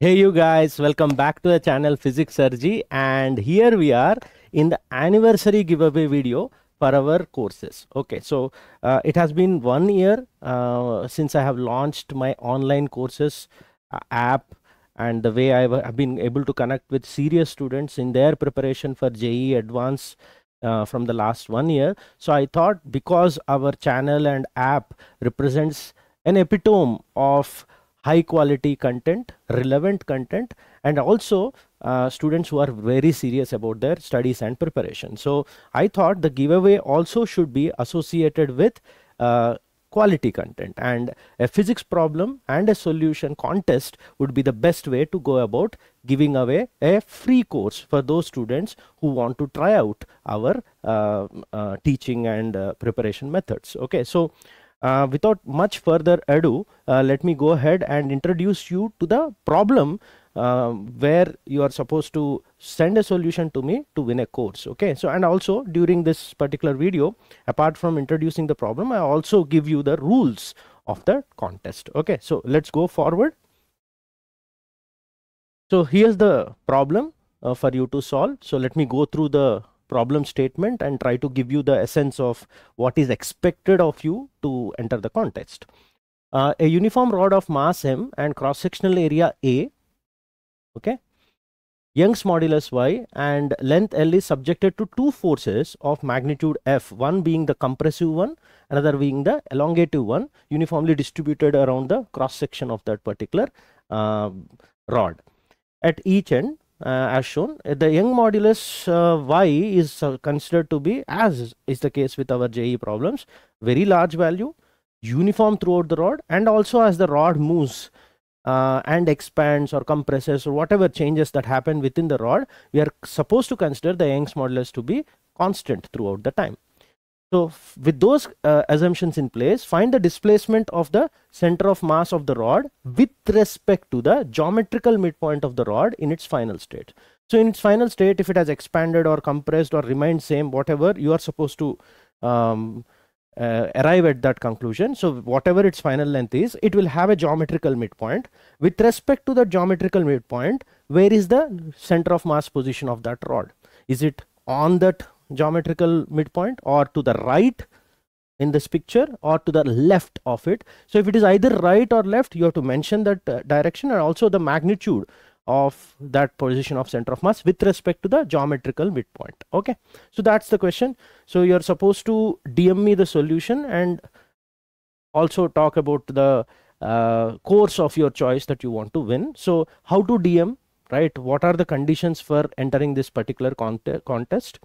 Hey you guys, welcome back to the channel Physics Sir Jee, and here we are in the anniversary giveaway video for our courses. Okay, so it has been 1 year since I have launched my online courses app, and the way I have been able to connect with serious students in their preparation for JEE Advanced from the last 1 year. So I thought, because our channel and app represents an epitome of high quality content, relevant content, and also students who are very serious about their studies and preparation. So I thought the giveaway also should be associated with quality content, and a physics problem and a solution contest would be the best way to go about giving away a free course for those students who want to try out our teaching and preparation methods. Okay, so without much further ado, let me go ahead and introduce you to the problem where you are supposed to send a solution to me to win a course. Okay, so, and also during this particular video, apart from introducing the problem, I also give you the rules of the contest. Okay, so let's go forward. So here's the problem for you to solve. So let me go through the problem statement and try to give you the essence of what is expected of you to enter the contest. A uniform rod of mass m and cross-sectional area A, okay, Young's modulus y and length L is subjected to two forces of magnitude F, one being the compressive one, another being the elongative one, uniformly distributed around the cross-section of that particular rod. At each end, as shown, the Young modulus y is considered to be, as is the case with our JEE problems, very large value, uniform throughout the rod, and also as the rod moves and expands or compresses or whatever changes that happen within the rod, we are supposed to consider the Young's modulus to be constant throughout the time. So with those assumptions in place, find the displacement of the center of mass of the rod with respect to the geometrical midpoint of the rod in its final state. So in its final state, if it has expanded or compressed or remained same, whatever, you are supposed to arrive at that conclusion. So whatever its final length is, it will have a geometrical midpoint. With respect to the geometrical midpoint, where is the center of mass position of that rod? Is it on that geometrical midpoint, or to the right in this picture, or to the left of it? So if it is either right or left, you have to mention that direction and also the magnitude of that position of center of mass with respect to the geometrical midpoint. Okay, so that's the question. So you're supposed to DM me the solution and also talk about the course of your choice that you want to win. So how to DM, right? What are the conditions for entering this particular contest?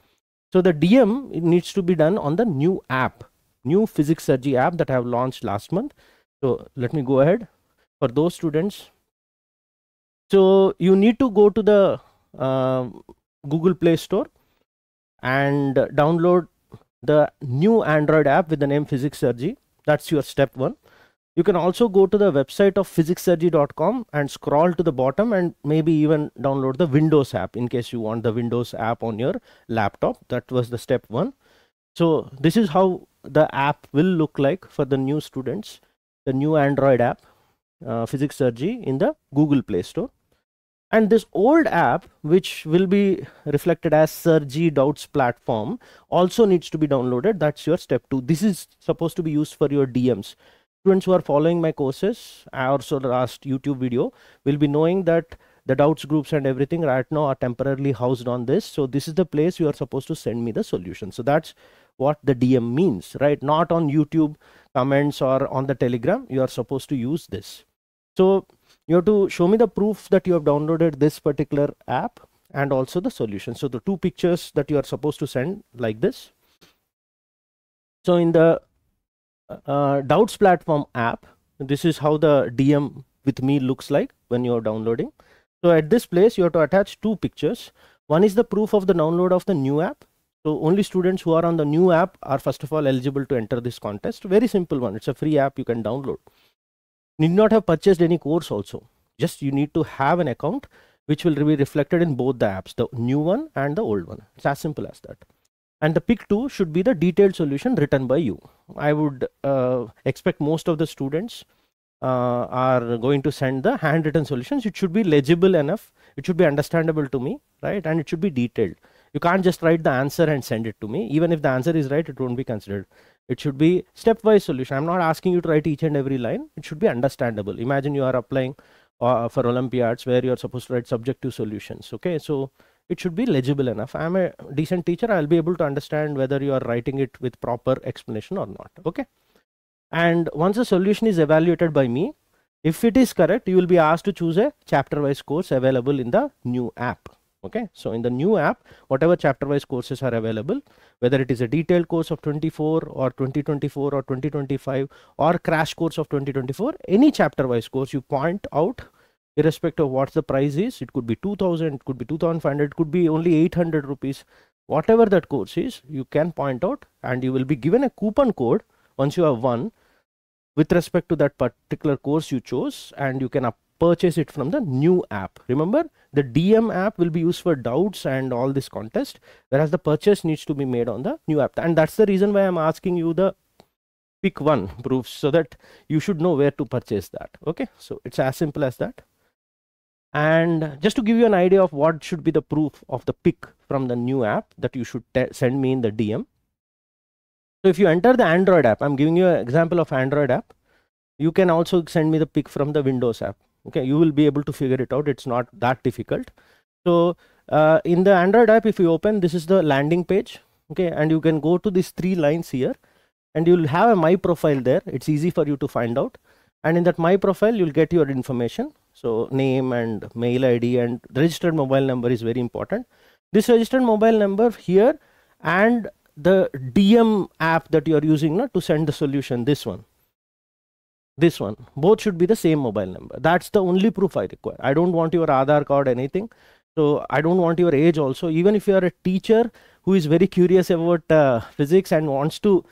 So the DM needs to be done on the new app, new Physics Sir Jee app that I have launched last month. So let me go ahead for those students. So you need to go to the Google Play Store and download the new Android app with the name Physics Sir Jee. That's your step one. You can also go to the website of PhysicsSirJee.com and scroll to the bottom and maybe even download the Windows app in case you want the Windows app on your laptop. That was the step one. So this is how the app will look like for the new students, the new Android app, Physics Sir Jee in the Google Play Store. And this old app, which will be reflected as Surgy Doubts platform, also needs to be downloaded. That's your step two. This is supposed to be used for your DMs. Students who are following my courses, also the last YouTube video, will be knowing that the doubts groups and everything right now are temporarily housed on this. So this is the place you are supposed to send me the solution. So that's what the DM means, right? Not on YouTube comments or on the Telegram. You are supposed to use this. So you have to show me the proof that you have downloaded this particular app and also the solution. So the two pictures that you are supposed to send like this. So in the doubts platform app, this is how the DM with me looks like when you're downloading. So at this place, you have to attach two pictures. One is the proof of the download of the new app. So only students who are on the new app are first of all eligible to enter this contest. Very simple one. It's a free app you can download. Need not have purchased any course also. Just you need to have an account which will be reflected in both the apps, the new one and the old one. It's as simple as that. And the pick two should be the detailed solution written by you. I would expect most of the students are going to send the handwritten solutions, it should be legible enough, it should be understandable to me, right? And it should be detailed. You can't just write the answer and send it to me. Even if the answer is right, it won't be considered. It should be stepwise solution. I'm not asking you to write each and every line. It should be understandable. Imagine you are applying for Olympiads where you're supposed to write subjective solutions. Okay, so it should be legible enough. I'm a decent teacher. I'll be able to understand whether you are writing it with proper explanation or not. Okay. And once a solution is evaluated by me, if it is correct, you will be asked to choose a chapter-wise course available in the new app. Okay, so in the new app, whatever chapter-wise courses are available, whether it is a detailed course of 24 or 2024 or 2025 or crash course of 2024, any chapter-wise course you point out, irrespective of what the price is, it could be 2,000, it could be 2,500, it could be only 800 rupees, whatever that course is, you can point out and you will be given a coupon code once you have won with respect to that particular course you chose, and you can purchase it from the new app. Remember, the DM app will be used for doubts and all this contest, whereas the purchase needs to be made on the new app. And that's the reason why I'm asking you the pick one proofs, so that you should know where to purchase that. Okay, so it's as simple as that. And just to give you an idea of what should be the proof of the pick from the new app that you should send me in the DM. So if you enter the Android app, I'm giving you an example of Android app. You can also send me the pick from the Windows app. Okay, you will be able to figure it out. It's not that difficult. So in the Android app, if you open, this is the landing page. Okay, and you can go to these three lines here and you'll have a My Profile there. It's easy for you to find out. And in that My Profile, you'll get your information. So name and mail ID and registered mobile number is very important. This registered mobile number here and the DM app that you are using to send the solution, this one, both should be the same mobile number. That's the only proof I require. I don't want your Aadhaar card, anything. So I don't want your age also. Even if you are a teacher who is very curious about physics and wants to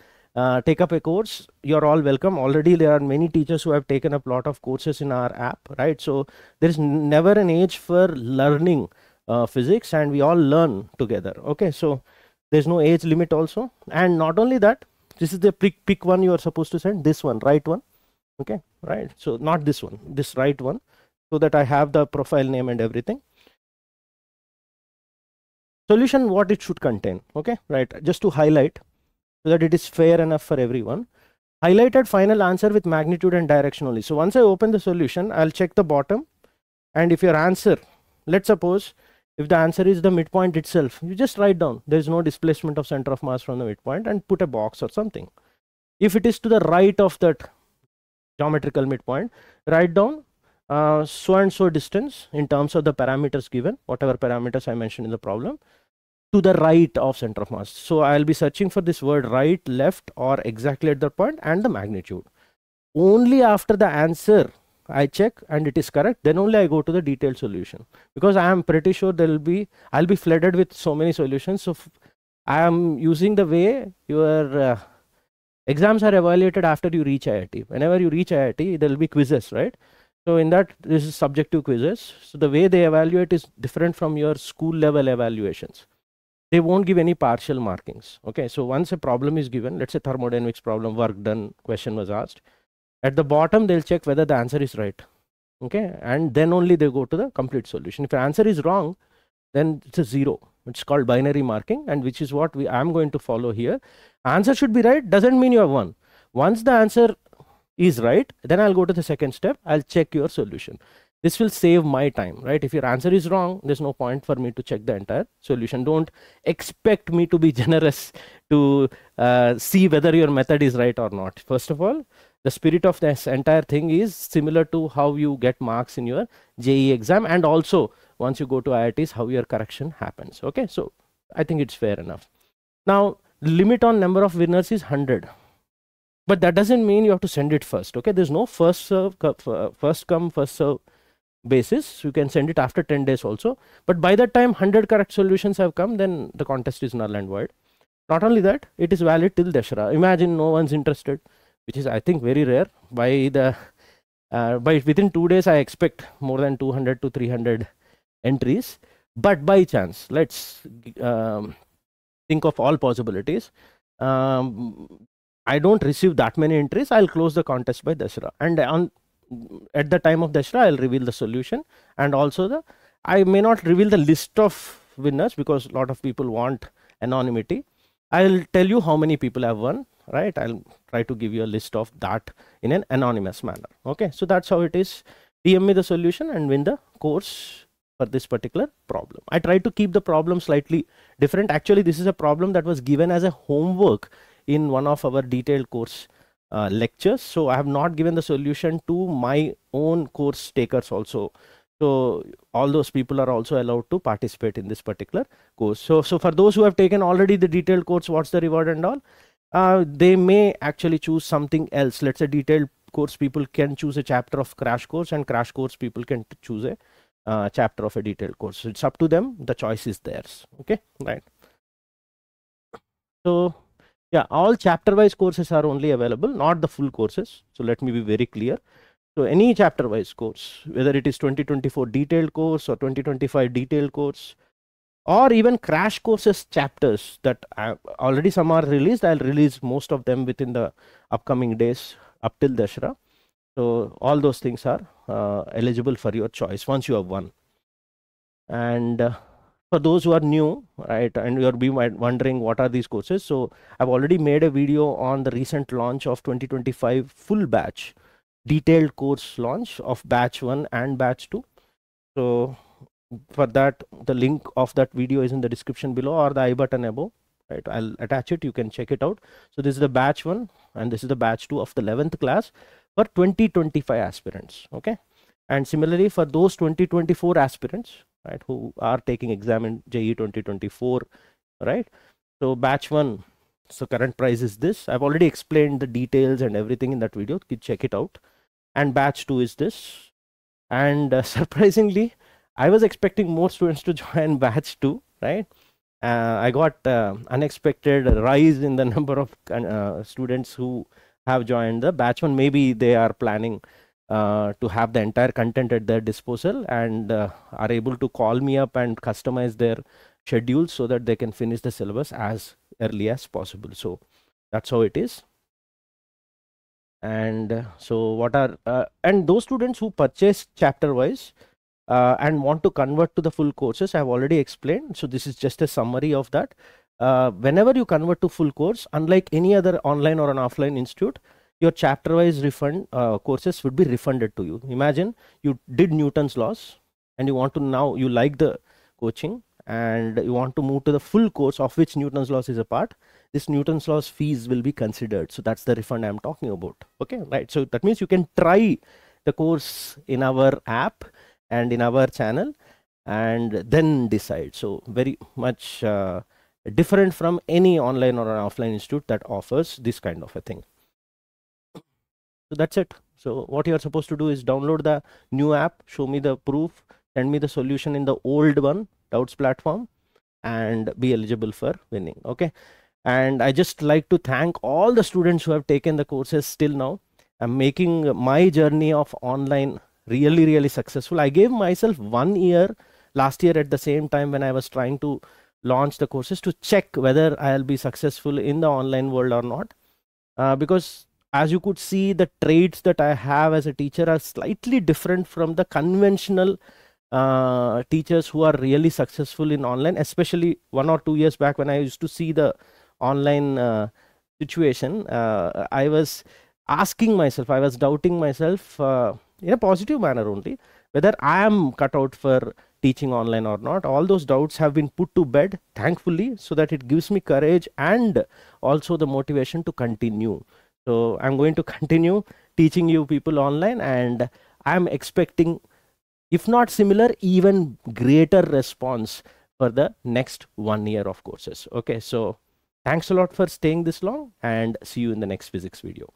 take up a course, you're all welcome. Already there are many teachers who have taken up a lot of courses in our app, right? So there is never an age for learning physics, and we all learn together. Okay, so there's no age limit also. And not only that, this is the pick one you are supposed to send, this one, right one. Okay, right. So not this one, this right one, so that I have the profile name and everything. Solution, what it should contain. Okay, right. Just to highlight so that it is fair enough for everyone. Highlighted final answer with magnitude and direction only. So once I open the solution, I'll check the bottom. And if your answer, let's suppose, if the answer is the midpoint itself, you just write down there is no displacement of center of mass from the midpoint and put a box or something. If it is to the right of that geometrical midpoint, write down so and so distance in terms of the parameters given, whatever parameters I mentioned in the problem, to the right of center of mass. So I'll be searching for this word right, left, or exactly at that point, and the magnitude. Only after the answer I check and it is correct, then only I go to the detailed solution, because I am pretty sure there will be, I'll be flooded with so many solutions. So I am using the way your exams are evaluated after you reach IIT. Whenever you reach IIT, there will be quizzes, right? So in that, this is subjective quizzes. So the way they evaluate is different from your school level evaluations. They won't give any partial markings. Okay, so once a problem is given, let's say thermodynamics problem, work done, question was asked. At the bottom, they'll check whether the answer is right. Okay, and then only they go to the complete solution. If your answer is wrong, then it's a zero. It's called binary marking, and which is what I'm going to follow here. Answer should be right, doesn't mean you have won. Once the answer is right, then I'll go to the second step. I'll check your solution. This will save my time, right? If your answer is wrong, there's no point for me to check the entire solution. Don't expect me to be generous to see whether your method is right or not. First of all, the spirit of this entire thing is similar to how you get marks in your JEE exam, and also once you go to IITs, how your correction happens. Okay, so I think it's fair enough. Now, limit on number of winners is 100, but that doesn't mean you have to send it first. Okay, there's no first come, first serve basis. You can send it after 10 days also, but by that time 100 correct solutions have come, then the contest is null and void. Not only that, it is valid till Dasara. Imagine no one's interested, which is I think very rare. By the within 2 days I expect more than 200 to 300 entries, but by chance, let's think of all possibilities, I don't receive that many entries, I'll close the contest by Dasara. And on at the time of Dasara, I'll reveal the solution, and also the I may not reveal the list of winners because a lot of people want anonymity. I'll tell you how many people have won, right? I'll try to give you a list of that in an anonymous manner. Okay, so that's how it is. DM me the solution and win the course for this particular problem. I tried to keep the problem slightly different. Actually, this is a problem that was given as a homework in one of our detailed course lectures. So I have not given the solution to my own course takers also. So all those people are also allowed to participate in this particular course. So for those who have taken already the detailed course, what's the reward and all? They may actually choose something else. Let's say detailed course people can choose a chapter of crash course, and crash course people can choose a chapter of a detailed course. So it's up to them. The choice is theirs. Okay, right. So yeah, all chapter wise courses are only available, not the full courses. So let me be very clear. So any chapter wise course, whether it is 2024 detailed course or 2025 detailed course, or even crash courses chapters that already some are released, I'll release most of them within the upcoming days up till Dasara. So all those things are eligible for your choice once you have won. And for those who are new, right, and you're wondering what are these courses, so I've already made a video on the recent launch of 2025 full batch detailed course launch of batch 1 and batch 2. So for that, the link of that video is in the description below or the I button above, right? I'll attach it, you can check it out. So this is the batch 1 and this is the batch 2 of the 11th class for 2025 aspirants. Okay, and similarly for those 2024 aspirants, right, who are taking exam in JEE 2024, right? So batch 1, so current price is this. I've already explained the details and everything in that video, you check it out. And batch 2 is this, and surprisingly I was expecting more students to join batch 2, right? I got unexpected rise in the number of students who have joined the batch 1. Maybe they are planning to have the entire content at their disposal and are able to call me up and customize their schedule so that they can finish the syllabus as early as possible. So that's how it is. And so what are and those students who purchase chapter wise and want to convert to the full courses, I have already explained. So this is just a summary of that. Whenever you convert to full course, unlike any other online or an offline institute, your chapter wise refund courses would be refunded to you. Imagine you did Newton's laws and you want to, now you like the coaching and you want to move to the full course of which Newton's laws is a part. This Newton's laws fees will be considered. So that's the refund I'm talking about. Okay, right. So that means you can try the course in our app and in our channel and then decide. So very much different from any online or an offline institute that offers this kind of a thing. So that's it. So what you are supposed to do is download the new app, show me the proof, send me the solution in the old one, Doubts platform, and be eligible for winning. Okay, and I just like to thank all the students who have taken the courses till now. I'm making my journey of online really successful. I gave myself 1 year last year at the same time when I was trying to launch the courses to check whether I'll be successful in the online world or not, because as you could see, the traits that I have as a teacher are slightly different from the conventional teachers who are really successful in online, especially 1 or 2 years back when I used to see the online situation. I was asking myself, I was doubting myself in a positive manner only, whether I am cut out for teaching online or not. All those doubts have been put to bed, thankfully, so that it gives me courage and also the motivation to continue. So I'm going to continue teaching you people online, and I'm expecting, if not similar, even greater response for the next 1 year of courses. Okay, so thanks a lot for staying this long, and see you in the next physics video.